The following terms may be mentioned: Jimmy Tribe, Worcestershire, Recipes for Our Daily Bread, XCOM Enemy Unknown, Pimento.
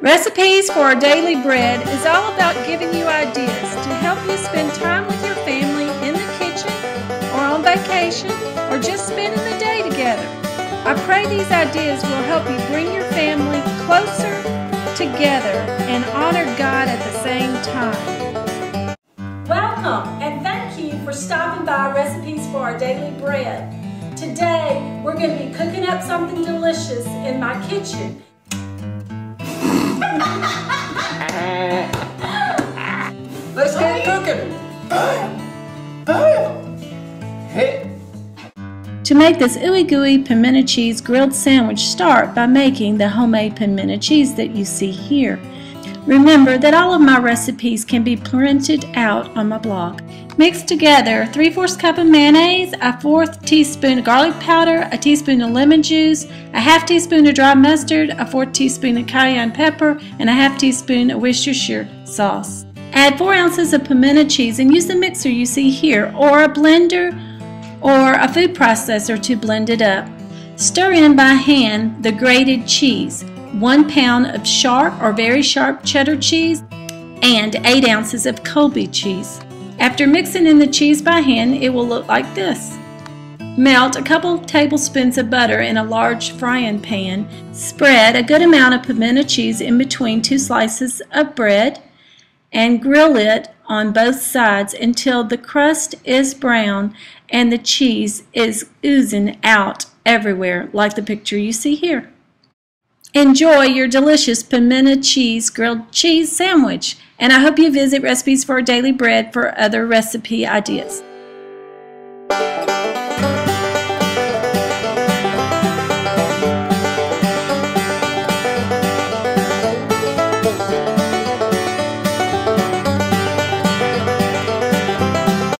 Recipes for Our Daily Bread is all about giving you ideas to help you spend time with your family in the kitchen or on vacation or just spending the day together. I pray these ideas will help you bring your family closer together and honor God at the same time. Welcome and thank you for stopping by Recipes for Our Daily Bread. Today, we're going to be cooking up something delicious in my kitchen. Let's get cooking! To make this ooey-gooey pimento cheese grilled sandwich, start by making the homemade pimento cheese that you see here. Remember that all of my recipes can be printed out on my blog. Mix together 3/4 cup of mayonnaise, a 1/4 teaspoon of garlic powder, a teaspoon of lemon juice, a 1/2 teaspoon of dry mustard, a 1/4 teaspoon of cayenne pepper, and a 1/2 teaspoon of Worcestershire sauce. Add 4 ounces of pimento cheese and use the mixer you see here, or a blender or a food processor to blend it up. Stir in by hand the grated cheese, 1 pound of sharp or very sharp cheddar cheese, and 8 ounces of Colby cheese. After mixing in the cheese by hand, it will look like this. Melt a couple tablespoons of butter in a large frying pan. Spread a good amount of pimento cheese in between 2 slices of bread and grill it on both sides until the crust is brown and the cheese is oozing out everywhere, like the picture you see here. Enjoy your delicious pimento cheese grilled cheese sandwich, and I hope you visit Recipes for Our Daily Bread for other recipe ideas.